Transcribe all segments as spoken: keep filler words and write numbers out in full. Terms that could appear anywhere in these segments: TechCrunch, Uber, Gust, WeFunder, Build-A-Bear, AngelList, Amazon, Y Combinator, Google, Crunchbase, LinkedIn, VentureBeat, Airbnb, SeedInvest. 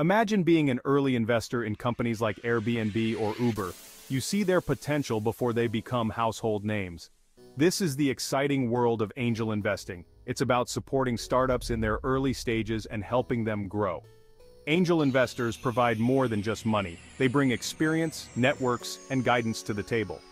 Imagine being an early investor in companies like Airbnb or Uber. You see their potential before they become household names. This is the exciting world of angel investing. It's about supporting startups in their early stages and helping them grow. Angel investors provide more than just money. They bring experience, networks, and guidance to the table.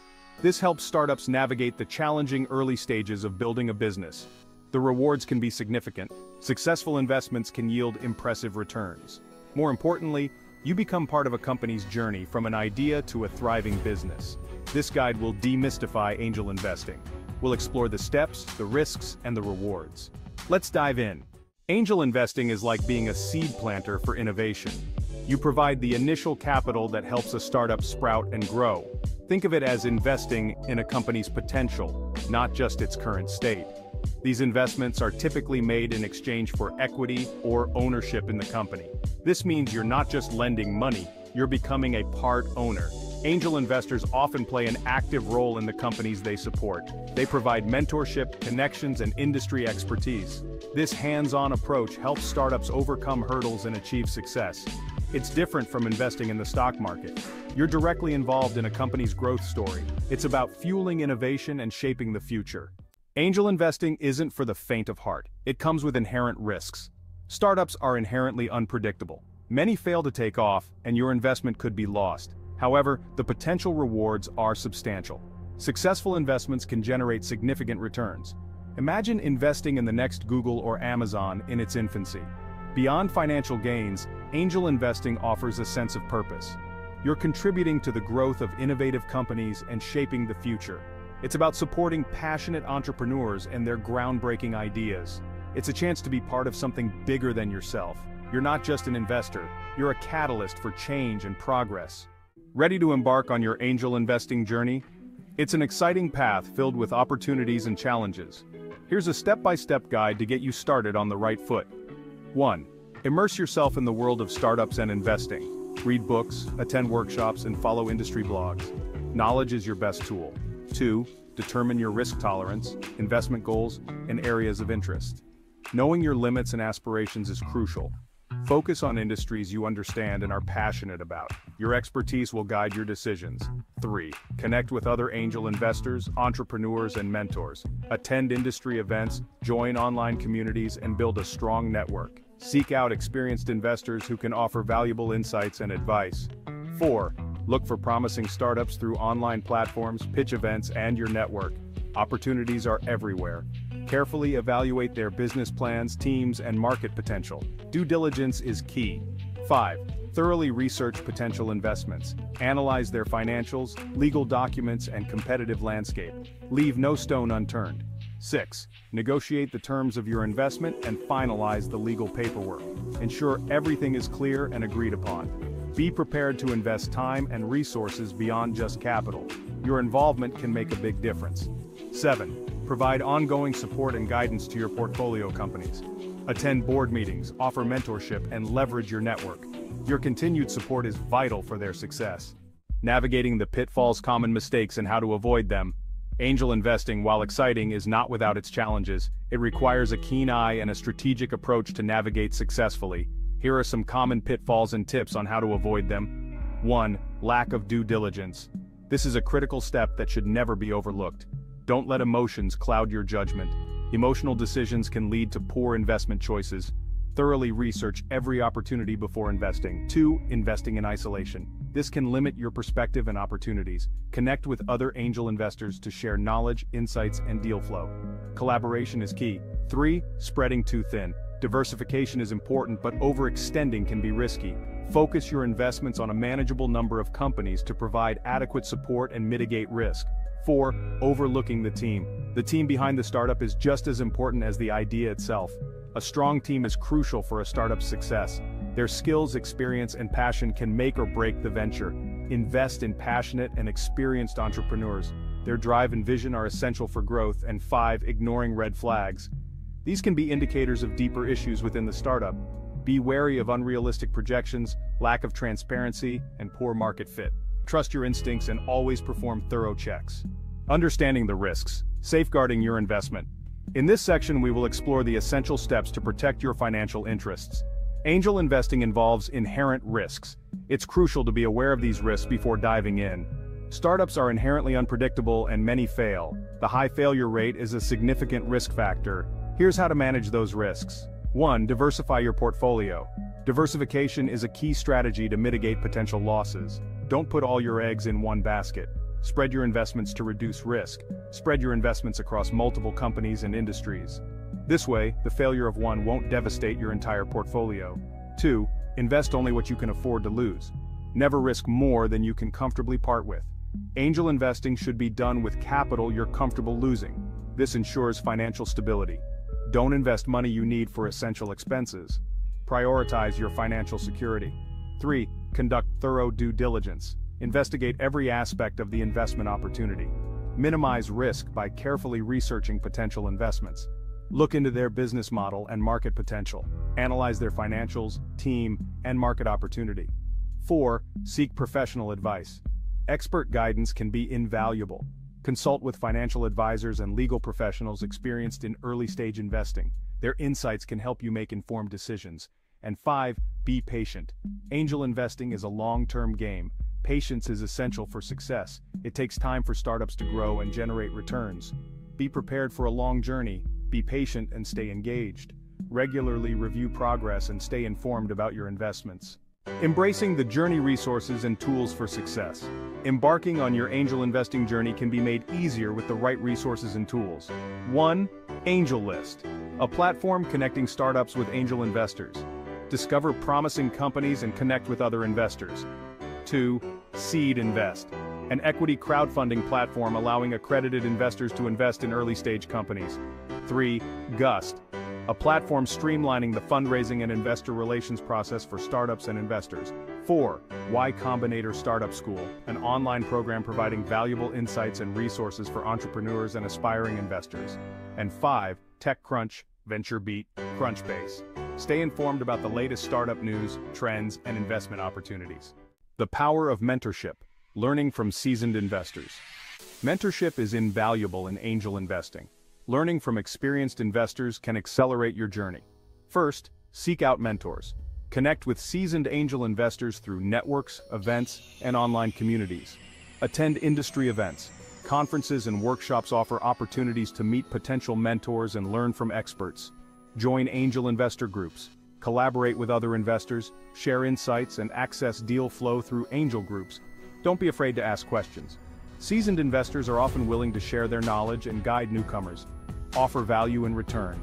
This helps startups navigate the challenging early stages of building a business. The rewards can be significant. Successful investments can yield impressive returns. More importantly, you become part of a company's journey from an idea to a thriving business. This guide will demystify angel investing. We'll explore the steps, the risks, and the rewards. Let's dive in. Angel investing is like being a seed planter for innovation. You provide the initial capital that helps a startup sprout and grow. Think of it as investing in a company's potential, not just its current state. These investments are typically made in exchange for equity or ownership in the company. This means you're not just lending money, you're becoming a part owner. Angel investors often play an active role in the companies they support. They provide mentorship, connections, and industry expertise. This hands-on approach helps startups overcome hurdles and achieve success. It's different from investing in the stock market. You're directly involved in a company's growth story. It's about fueling innovation and shaping the future. Angel investing isn't for the faint of heart. It comes with inherent risks. Startups are inherently unpredictable. Many fail to take off, and your investment could be lost. However, the potential rewards are substantial. Successful investments can generate significant returns. Imagine investing in the next Google or Amazon in its infancy. Beyond financial gains, angel investing offers a sense of purpose. You're contributing to the growth of innovative companies and shaping the future. It's about supporting passionate entrepreneurs and their groundbreaking ideas. It's a chance to be part of something bigger than yourself. You're not just an investor, you're a catalyst for change and progress. Ready to embark on your angel investing journey? It's an exciting path filled with opportunities and challenges. Here's a step-by-step guide to get you started on the right foot. one. Immerse yourself in the world of startups and investing. Read books, attend workshops, and follow industry blogs. Knowledge is your best tool. two. Determine your risk tolerance, investment goals, and areas of interest. Knowing your limits and aspirations is crucial. Focus on industries you understand and are passionate about. Your expertise will guide your decisions. three. Connect with other angel investors, entrepreneurs, and mentors. Attend industry events, join online communities, and build a strong network. Seek out experienced investors who can offer valuable insights and advice. four. Look for promising startups through online platforms, pitch events, and your network. Opportunities are everywhere. Carefully evaluate their business plans, teams, and market potential. Due diligence is key. five. Thoroughly research potential investments. Analyze their financials, legal documents, and competitive landscape. Leave no stone unturned. six. Negotiate the terms of your investment and finalize the legal paperwork. Ensure everything is clear and agreed upon. Be prepared to invest time and resources beyond just capital. Your involvement can make a big difference. seven. Provide ongoing support and guidance to your portfolio companies. Attend board meetings, offer mentorship, and leverage your network. Your continued support is vital for their success. Navigating the pitfalls, common mistakes, and how to avoid them. Angel investing, while exciting, is not without its challenges. It requires a keen eye and a strategic approach to navigate successfully. Here are some common pitfalls and tips on how to avoid them. one. Lack of due diligence. This is a critical step that should never be overlooked. Don't let emotions cloud your judgment. Emotional decisions can lead to poor investment choices. Thoroughly research every opportunity before investing. two. Investing in isolation. This can limit your perspective and opportunities. Connect with other angel investors to share knowledge, insights, and deal flow. Collaboration is key. three. Spreading too thin. Diversification is important, but overextending can be risky. Focus your investments on a manageable number of companies to provide adequate support and mitigate risk. four. Overlooking the team. The team behind the startup is just as important as the idea itself. A strong team is crucial for a startup's success. Their skills, experience, and passion can make or break the venture. Invest in passionate and experienced entrepreneurs. Their drive and vision are essential for growth. And five. Ignoring red flags. These can be indicators of deeper issues within the startup. Be wary of unrealistic projections, lack of transparency, and poor market fit. Trust your instincts and always perform thorough checks. Understanding the risks, safeguarding your investment. In this section, we will explore the essential steps to protect your financial interests. Angel investing involves inherent risks. It's crucial to be aware of these risks before diving in. Startups are inherently unpredictable and many fail. The high failure rate is a significant risk factor. Here's how to manage those risks. one Diversify your portfolio. Diversification is a key strategy to mitigate potential losses. Don't put all your eggs in one basket. Spread your investments to reduce risk. Spread your investments across multiple companies and industries. This way, the failure of one won't devastate your entire portfolio. two Invest only what you can afford to lose. Never risk more than you can comfortably part with. Angel investing should be done with capital you're comfortable losing. This ensures financial stability. Don't invest money you need for essential expenses. Prioritize your financial security. three Conduct thorough due diligence. Investigate every aspect of the investment opportunity. Minimize risk by carefully researching potential investments. Look into their business model and market potential. Analyze their financials, team, and market opportunity. four Seek professional advice. Expert guidance can be invaluable. Consult with financial advisors and legal professionals experienced in early-stage investing. Their insights can help you make informed decisions. And five Be patient. Angel investing is a long-term game. Patience is essential for success. It takes time for startups to grow and generate returns. Be prepared for a long journey. Be patient and stay engaged. Regularly review progress and stay informed about your investments. Embracing the journey resources and tools for success. Embarking on your angel investing journey can be made easier with the right resources and tools. one AngelList, a platform connecting startups with angel investors. Discover promising companies and connect with other investors. two SeedInvest, an equity crowdfunding platform allowing accredited investors to invest in early-stage companies. three Gust, a platform streamlining the fundraising and investor relations process for startups and investors. four Y Combinator Startup School, an online program providing valuable insights and resources for entrepreneurs and aspiring investors. And five TechCrunch, VentureBeat, Crunchbase. Stay informed about the latest startup news, trends, and investment opportunities. The power of mentorship, learning from seasoned investors. Mentorship is invaluable in angel investing. Learning from experienced investors can accelerate your journey. First, seek out mentors. Connect with seasoned angel investors through networks, events, and online communities. Attend industry events. Conferences and workshops offer opportunities to meet potential mentors and learn from experts. Join angel investor groups. Collaborate with other investors, share insights, and access deal flow through angel groups. Don't be afraid to ask questions. Seasoned investors are often willing to share their knowledge and guide newcomers. Offer value in return.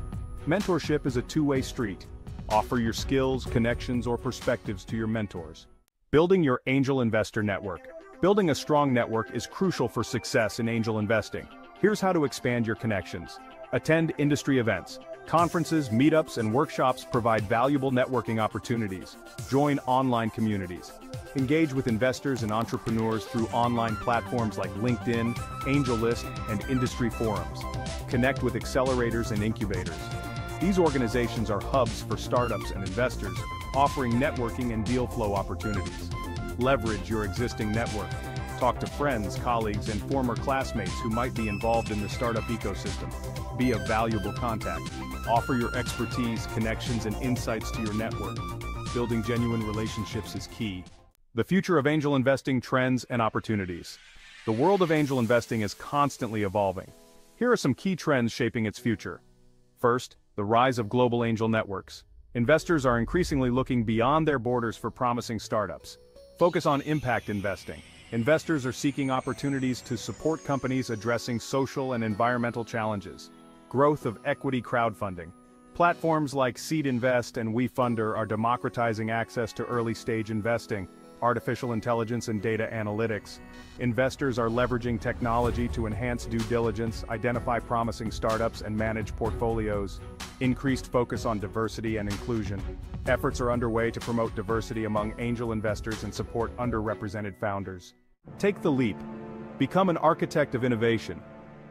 Mentorship is a two-way street. Offer your skills, connections, or perspectives to your mentors. Building your angel investor network. Building a strong network is crucial for success in angel investing. Here's how to expand your connections. Attend industry events. Conferences, meetups, and workshops provide valuable networking opportunities. Join online communities. Engage with investors and entrepreneurs through online platforms like LinkedIn, AngelList, and industry forums. Connect with accelerators and incubators. These organizations are hubs for startups and investors, offering networking and deal flow opportunities. Leverage your existing network. Talk to friends, colleagues, and former classmates who might be involved in the startup ecosystem. Be a valuable contact. Offer your expertise, connections, and insights to your network. Building genuine relationships is key. The future of angel investing, trends and opportunities. The world of angel investing is constantly evolving. Here are some key trends shaping its future. First, the rise of global angel networks. Investors are increasingly looking beyond their borders for promising startups. Focus on impact investing. Investors are seeking opportunities to support companies addressing social and environmental challenges. Growth of equity crowdfunding. Platforms like SeedInvest and WeFunder are democratizing access to early-stage investing, artificial intelligence, and data analytics. Investors are leveraging technology to enhance due diligence, identify promising startups, and manage portfolios. Increased focus on diversity and inclusion. Efforts are underway to promote diversity among angel investors and support underrepresented founders. Take the leap. Become an architect of innovation.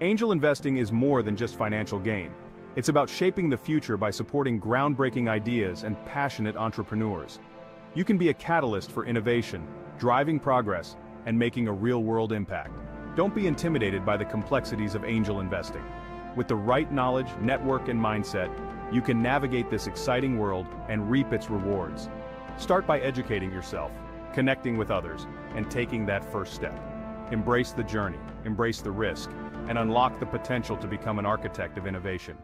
Angel investing is more than just financial gain. It's about shaping the future by supporting groundbreaking ideas and passionate entrepreneurs. You can be a catalyst for innovation, driving progress, and making a real-world impact. Don't be intimidated by the complexities of angel investing. With the right knowledge, network, and mindset, you can navigate this exciting world and reap its rewards. Start by educating yourself, connecting with others, and taking that first step. Embrace the journey, embrace the risk, and unlock the potential to become an architect of innovation.